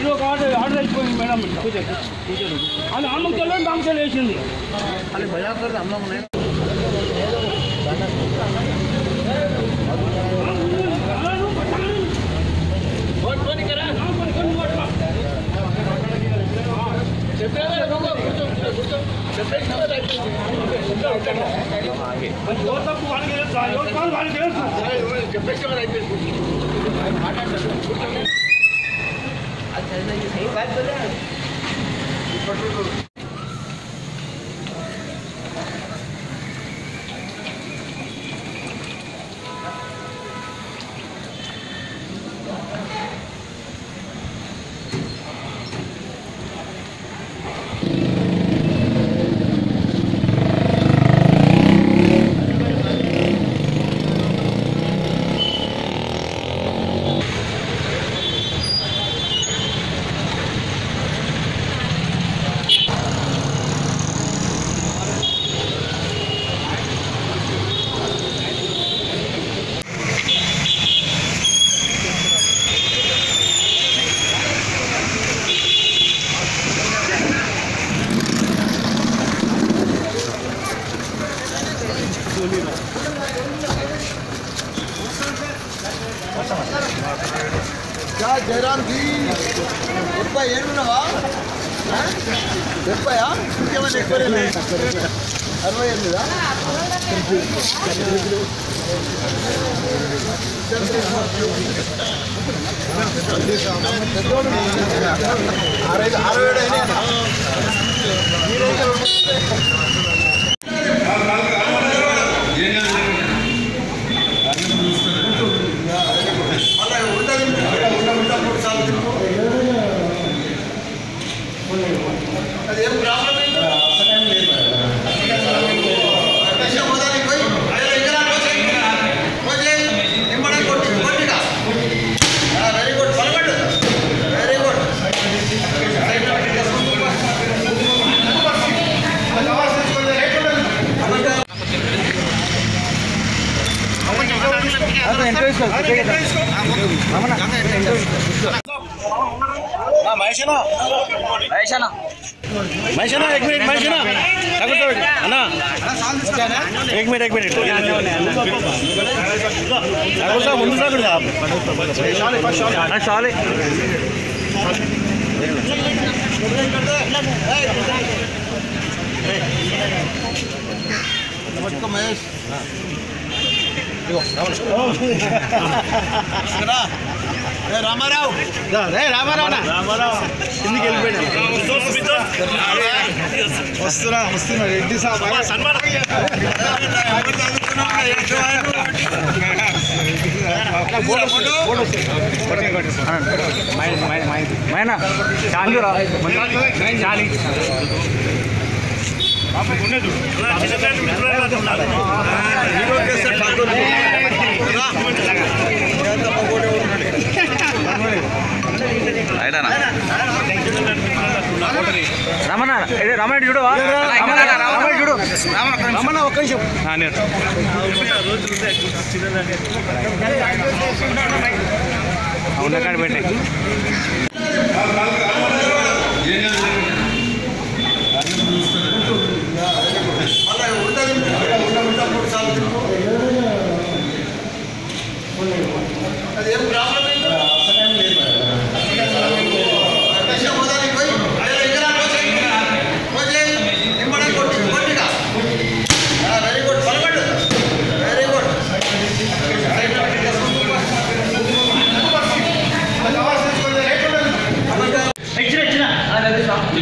ఈరోజు order order అయిపోయింది madam అది అమ్మకి వెళ్ళండి ఆమెకి వేసింది అది భయాకర్ అమ్మకు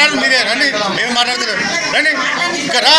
మాట్లాడండి మీరే రండి మేము మాట్లాడుతున్నాం రండి ఇక్కడ రా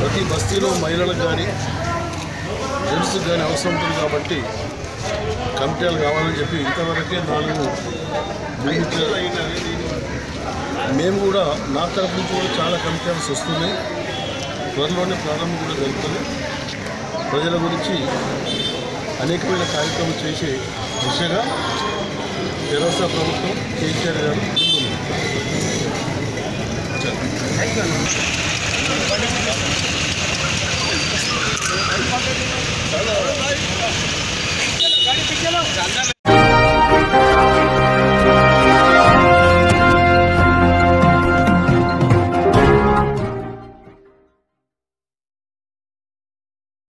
ప్రతి బస్తీలో మహిళలకు కానీ జెంట్స్కి కానీ అవసరం ఉంటుంది కాబట్టి కమిటీలు కావాలని చెప్పి ఇంతవరకే 4 మేము కూడా నా తరఫు నుంచి కూడా చాలా కమిటీలు వస్తున్నాయి. త్వరలోనే ప్రారంభం కూడా జరుగుతుంది. ప్రజల గురించి అనేకమైన కార్యక్రమాలు చేసే దిశగా తెలంగాణ ప్రభుత్వం కేసీఆర్ గారు